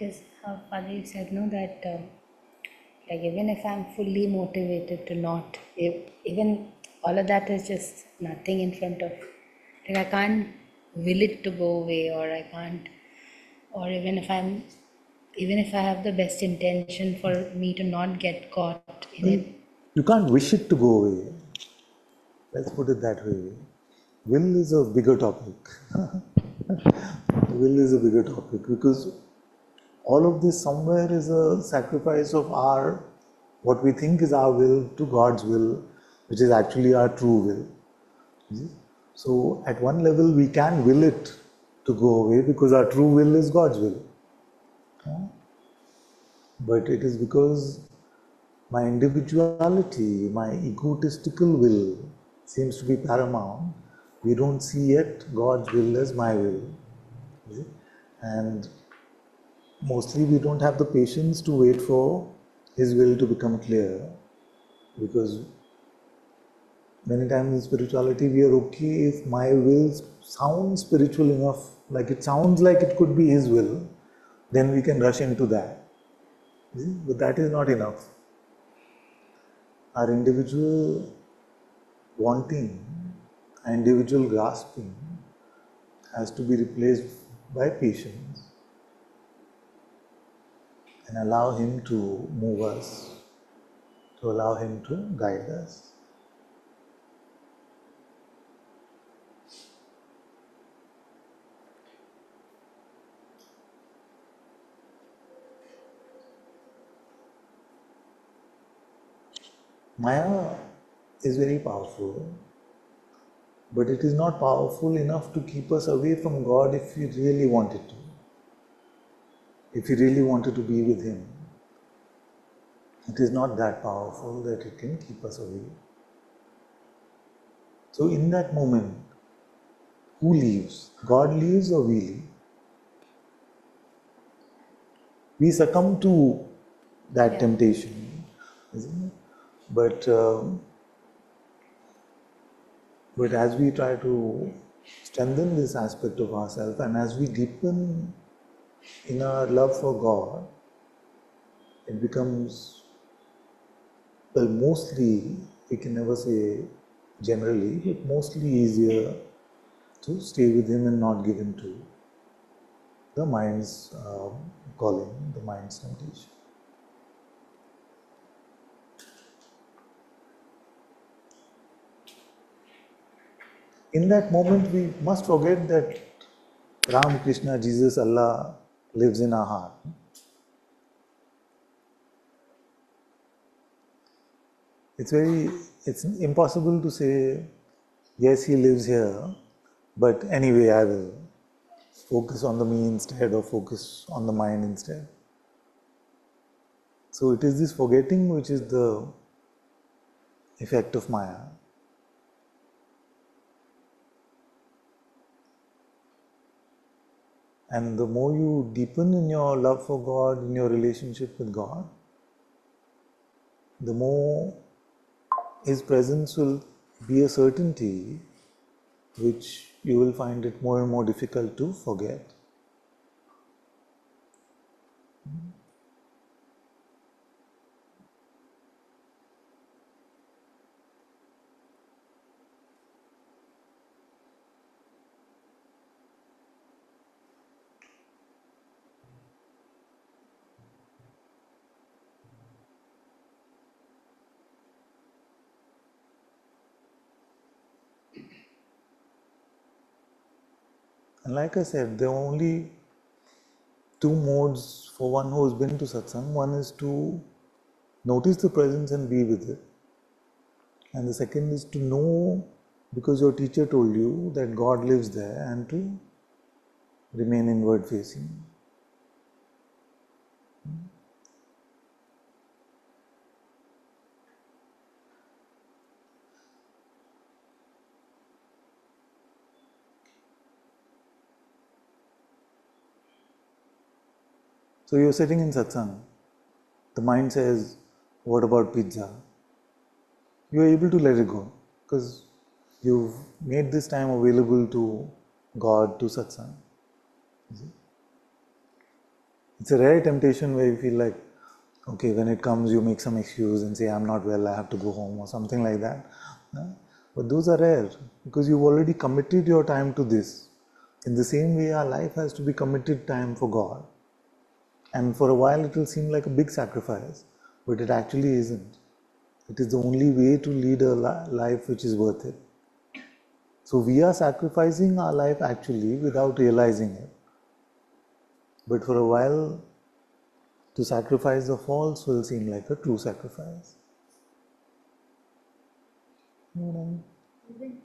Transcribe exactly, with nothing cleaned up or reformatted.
because how Padre said, no, that um, like even if I'm fully motivated to not, if, even all of that is just nothing in front of, like I can't will it to go away, or I can't, or even if I'm, even if I have the best intention for me to not get caught in you, it. You can't wish it to go away. Let's put it that way. Will is a bigger topic. Will is a bigger topic because all of this somewhere is a sacrifice of our, what we think is our will to God's will, which is actually our true will. See? So at one level we can will it to go away because our true will is God's will. But it is because my individuality, my egotistical will seems to be paramount. We don't see yet God's will as my will. See? And mostly we don't have the patience to wait for His will to become clear, because many times in spirituality we are okay if my will sounds spiritual enough, like it sounds like it could be His will, then we can rush into that. See? But that is not enough. Our individual wanting, our individual grasping has to be replaced by patience and allow Him to move us, to allow Him to guide us. Maya is very powerful, but it is not powerful enough to keep us away from God if we really wanted to, if we really wanted to be with Him. It is not that powerful that it can keep us away. So in that moment, who leaves? God leaves or we leave? We succumb to that yeah. temptation, isn't it? But, um, but as we try to strengthen this aspect of ourselves, and as we deepen in our love for God, it becomes, well, mostly, we can never say generally, but mostly easier to stay with Him and not give in to the mind's uh, calling, the mind's temptation. In that moment, we must forget that Ram, Krishna, Jesus, Allah lives in our heart. It's very, it's impossible to say, yes, He lives here, but anyway, I will focus on the me instead, or focus on the mind instead. So it is this forgetting which is the effect of Maya. And the more you deepen in your love for God, in your relationship with God, the more His presence will be a certainty which you will find it more and more difficult to forget. And like I said, there are only two modes for one who has been to satsang. One is to notice the presence and be with it. And the second is to know, because your teacher told you, that God lives there, and to remain inward facing. So you're sitting in satsang, the mind says, what about pizza? You're able to let it go because you've made this time available to God, to satsang. It's a rare temptation where you feel like, okay, when it comes, you make some excuse and say, I'm not well, I have to go home or something like that. But those are rare because you've already committed your time to this. In the same way, our life has to be committed time for God. And for a while, it will seem like a big sacrifice, but it actually isn't. It is the only way to lead a life which is worth it. So we are sacrificing our life actually without realizing it. But for a while, to sacrifice the false will seem like a true sacrifice. You know?